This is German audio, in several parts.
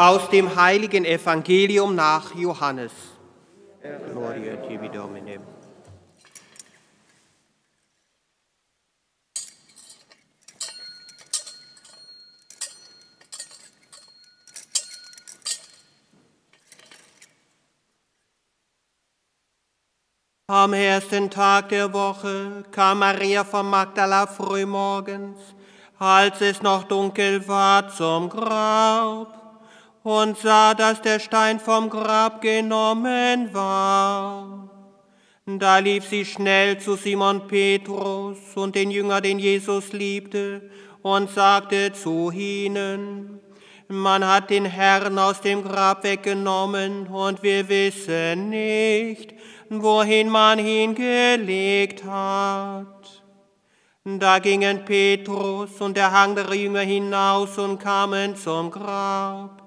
Aus dem heiligen Evangelium nach Johannes. Gloria tibi Domine. Am ersten Tag der Woche kam Maria von Magdala frühmorgens, als es noch dunkel war, zum Grab und sah, dass der Stein vom Grab genommen war. Da lief sie schnell zu Simon Petrus und den Jünger, den Jesus liebte, und sagte zu ihnen: Man hat den Herrn aus dem Grab weggenommen, und wir wissen nicht, wohin man ihn gelegt hat. Da gingen Petrus und der andere Jünger hinaus und kamen zum Grab.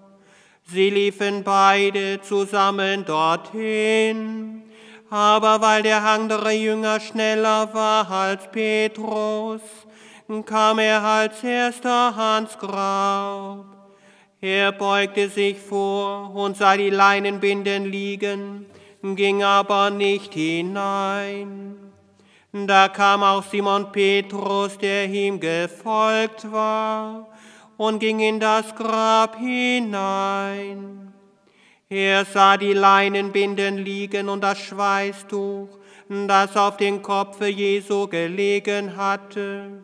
Sie liefen beide zusammen dorthin, aber weil der andere Jünger schneller war als Petrus, kam er als erster ans Grab. Er beugte sich vor und sah die Leinenbinden liegen, ging aber nicht hinein. Da kam auch Simon Petrus, der ihm gefolgt war, und ging in das Grab hinein. Er sah die Leinenbinden liegen und das Schweißtuch, das auf dem Kopfe Jesu gelegen hatte.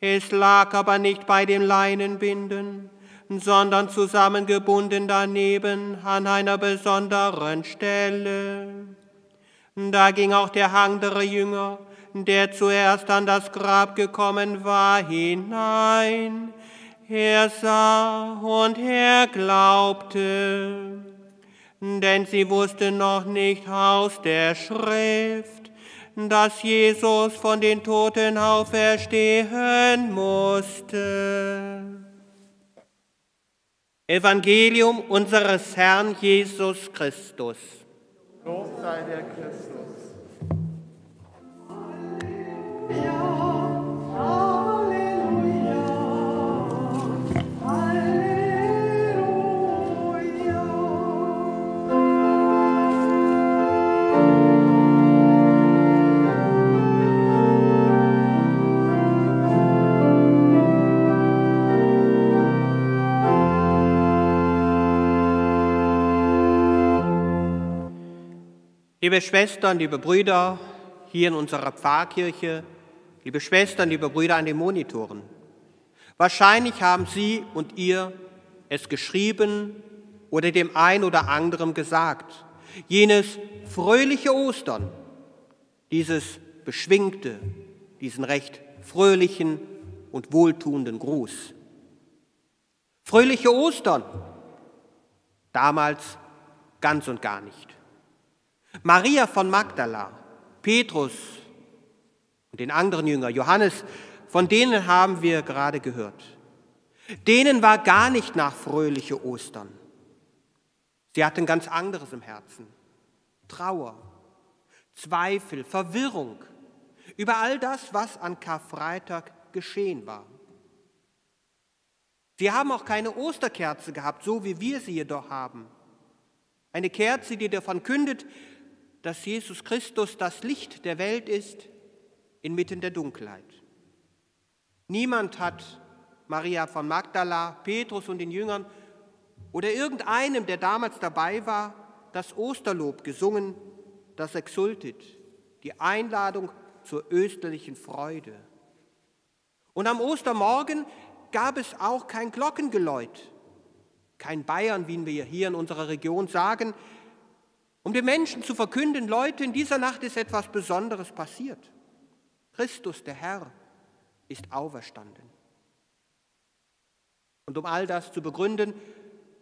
Es lag aber nicht bei den Leinenbinden, sondern zusammengebunden daneben an einer besonderen Stelle. Da ging auch der andere Jünger, der zuerst an das Grab gekommen war, hinein. Er sah und er glaubte, denn sie wussten noch nicht aus der Schrift, dass Jesus von den Toten auferstehen musste. Evangelium unseres Herrn Jesus Christus. Lob sei der Christus. Halleluja, Halleluja. Liebe Schwestern, liebe Brüder, hier in unserer Pfarrkirche, liebe Schwestern, liebe Brüder an den Monitoren, wahrscheinlich haben Sie und ihr es geschrieben oder dem einen oder anderen gesagt. Jenes fröhliche Ostern, dieses beschwingte, diesen recht fröhlichen und wohltuenden Gruß. Fröhliche Ostern, damals ganz und gar nicht. Maria von Magdala, Petrus und den anderen Jünger, Johannes, von denen haben wir gerade gehört. Denen war gar nicht nach fröhliche Ostern. Sie hatten ganz anderes im Herzen. Trauer, Zweifel, Verwirrung über all das, was an Karfreitag geschehen war. Sie haben auch keine Osterkerze gehabt, so wie wir sie jedoch haben. Eine Kerze, die davon kündet, dass Jesus Christus das Licht der Welt ist, inmitten der Dunkelheit. Niemand hat Maria von Magdala, Petrus und den Jüngern oder irgendeinem, der damals dabei war, das Osterlob gesungen, das Exultet, die Einladung zur österlichen Freude. Und am Ostermorgen gab es auch kein Glockengeläut, kein Bayern, wie wir hier in unserer Region sagen, um den Menschen zu verkünden: Leute, in dieser Nacht ist etwas Besonderes passiert. Christus, der Herr, ist auferstanden. Und um all das zu begründen,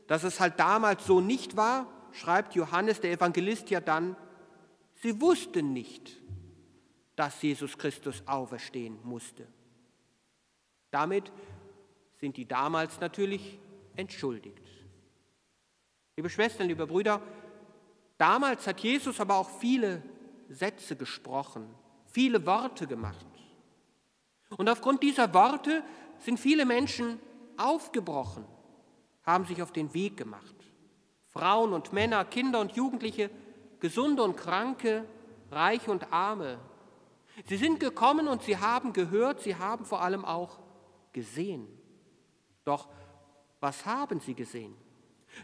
dass es halt damals so nicht war, schreibt Johannes, der Evangelist, ja dann: Sie wussten nicht, dass Jesus Christus auferstehen musste. Damit sind die damals natürlich entschuldigt. Liebe Schwestern, liebe Brüder, damals hat Jesus aber auch viele Sätze gesprochen, viele Worte gemacht. Und aufgrund dieser Worte sind viele Menschen aufgebrochen, haben sich auf den Weg gemacht. Frauen und Männer, Kinder und Jugendliche, Gesunde und Kranke, Reiche und Arme. Sie sind gekommen und sie haben gehört, sie haben vor allem auch gesehen. Doch was haben sie gesehen?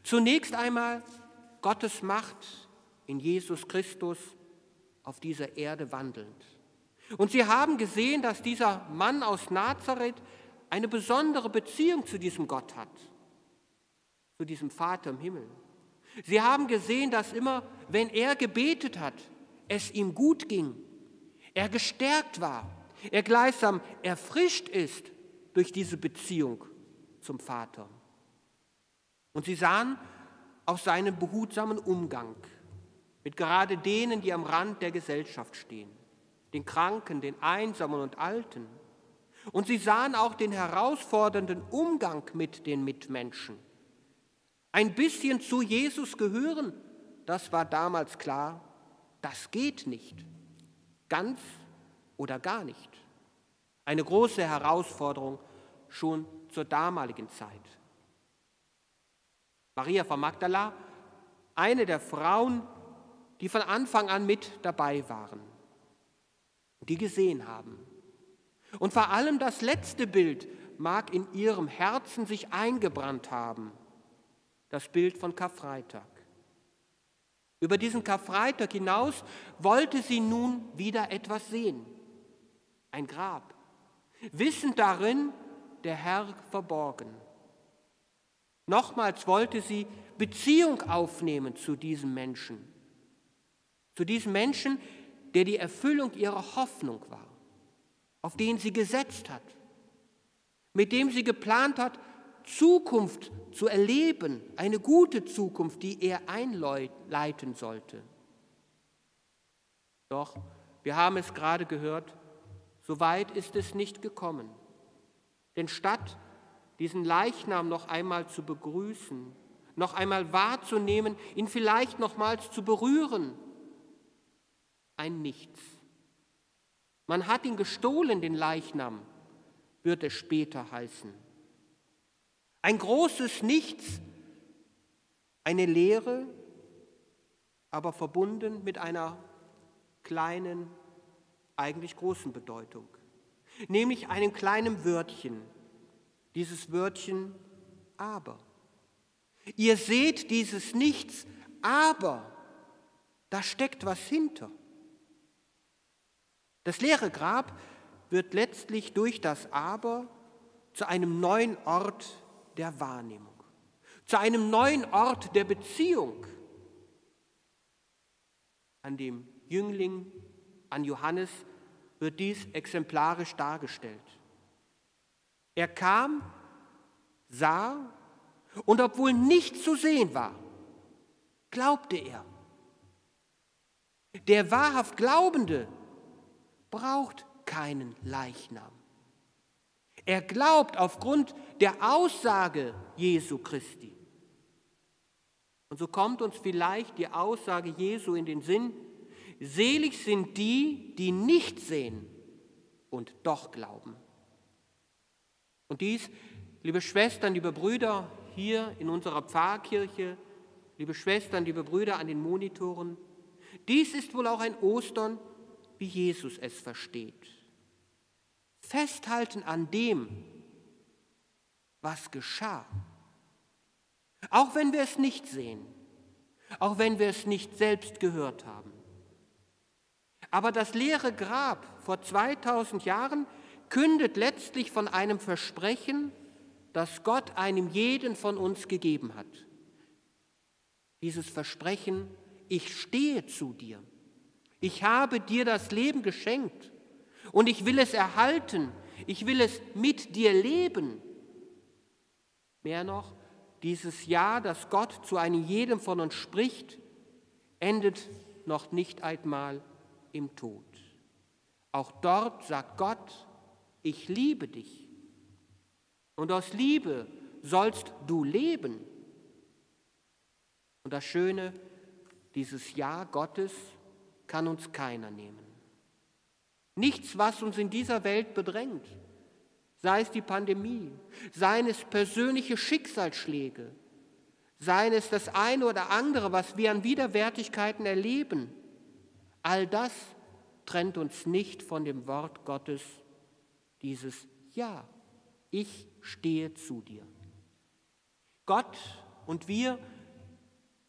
Zunächst einmal Gottes Macht in Jesus Christus auf dieser Erde wandelnd. Und sie haben gesehen, dass dieser Mann aus Nazareth eine besondere Beziehung zu diesem Gott hat, zu diesem Vater im Himmel. Sie haben gesehen, dass immer, wenn er gebetet hat, es ihm gut ging, er gestärkt war, er gleichsam erfrischt ist durch diese Beziehung zum Vater. Und sie sahen auch seinen behutsamen Umgang mit gerade denen, die am Rand der Gesellschaft stehen, den Kranken, den Einsamen und Alten. Und sie sahen auch den herausfordernden Umgang mit den Mitmenschen. Ein bisschen zu Jesus gehören, das war damals klar, das geht nicht. Ganz oder gar nicht. Eine große Herausforderung schon zur damaligen Zeit. Maria von Magdala, eine der Frauen, die von Anfang an mit dabei waren, die gesehen haben. Und vor allem das letzte Bild mag in ihrem Herzen sich eingebrannt haben. Das Bild von Karfreitag. Über diesen Karfreitag hinaus wollte sie nun wieder etwas sehen. Ein Grab. Wissend darin, der Herr verborgen. Nochmals wollte sie Beziehung aufnehmen zu diesem Menschen. Zu diesem Menschen, der die Erfüllung ihrer Hoffnung war, auf den sie gesetzt hat, mit dem sie geplant hat, Zukunft zu erleben, eine gute Zukunft, die er einleiten sollte. Doch, wir haben es gerade gehört, so weit ist es nicht gekommen. Denn statt diesen Leichnam noch einmal zu begrüßen, noch einmal wahrzunehmen, ihn vielleicht nochmals zu berühren, ein Nichts. Man hat ihn gestohlen, den Leichnam, wird es später heißen. Ein großes Nichts, eine Leere, aber verbunden mit einer kleinen, eigentlich großen Bedeutung. Nämlich einem kleinen Wörtchen, dieses Wörtchen aber. Ihr seht dieses Nichts, aber da steckt was hinter. Das leere Grab wird letztlich durch das Aber zu einem neuen Ort der Wahrnehmung, zu einem neuen Ort der Beziehung. An dem Jüngling, an Johannes, wird dies exemplarisch dargestellt. Er kam, sah und obwohl nichts zu sehen war, glaubte er. Der wahrhaft Glaubende braucht keinen Leichnam. Er glaubt aufgrund der Aussage Jesu Christi. Und so kommt uns vielleicht die Aussage Jesu in den Sinn: Selig sind die, die nicht sehen und doch glauben. Und dies, liebe Schwestern, liebe Brüder, hier in unserer Pfarrkirche liebe Schwestern, liebe Brüder an den Monitoren, dies ist wohl auch ein Ostern, wie Jesus es versteht. Festhalten an dem, was geschah. Auch wenn wir es nicht sehen, auch wenn wir es nicht selbst gehört haben. Aber das leere Grab vor 2000 Jahren kündet letztlich von einem Versprechen, das Gott einem jeden von uns gegeben hat. Dieses Versprechen, ich stehe zu dir, ich habe dir das Leben geschenkt und ich will es erhalten, ich will es mit dir leben. Mehr noch, dieses Ja, das Gott zu einem jedem von uns spricht, endet noch nicht einmal im Tod. Auch dort sagt Gott, ich liebe dich und aus Liebe sollst du leben. Und das Schöne, dieses Ja Gottes kann uns keiner nehmen. Nichts, was uns in dieser Welt bedrängt, sei es die Pandemie, seien es persönliche Schicksalsschläge, seien es das eine oder andere, was wir an Widerwärtigkeiten erleben, all das trennt uns nicht von dem Wort Gottes, dieses Ja, ich stehe zu dir. Gott und wir,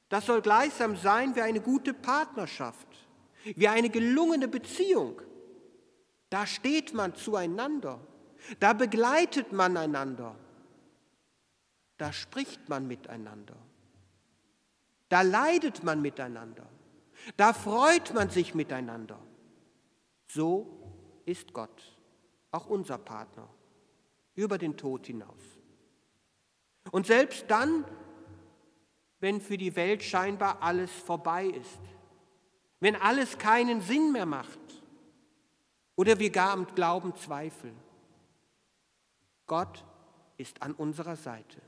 das soll gleichsam sein wie eine gute Partnerschaft, wie eine gelungene Beziehung. Da steht man zueinander, da begleitet man einander, da spricht man miteinander, da leidet man miteinander, da freut man sich miteinander. So ist Gott, auch unser Partner, über den Tod hinaus. Und selbst dann, wenn für die Welt scheinbar alles vorbei ist, wenn alles keinen Sinn mehr macht oder wir gar am Glauben zweifeln, Gott ist an unserer Seite.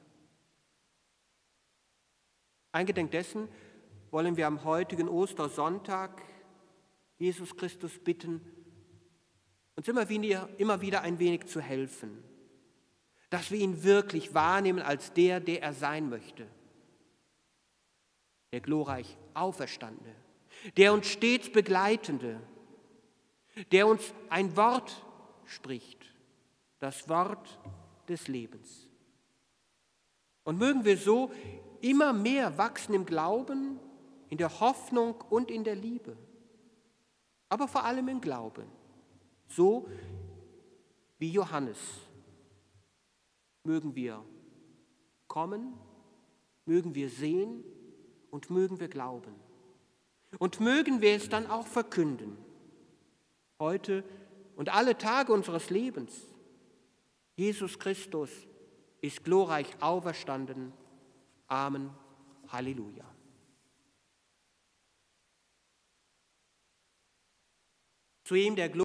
Eingedenk dessen wollen wir am heutigen Ostersonntag Jesus Christus bitten, uns immer wieder ein wenig zu helfen, dass wir ihn wirklich wahrnehmen als der, der er sein möchte. Der glorreich Auferstandene, der uns stets Begleitende, der uns ein Wort spricht, das Wort des Lebens. Und mögen wir so immer mehr wachsen im Glauben, in der Hoffnung und in der Liebe, aber vor allem im Glauben, so wie Johannes. Mögen wir kommen, mögen wir sehen, und mögen wir glauben. Und mögen wir es dann auch verkünden. Heute und alle Tage unseres Lebens. Jesus Christus ist glorreich auferstanden. Amen. Halleluja. Zu ihm der Glorie.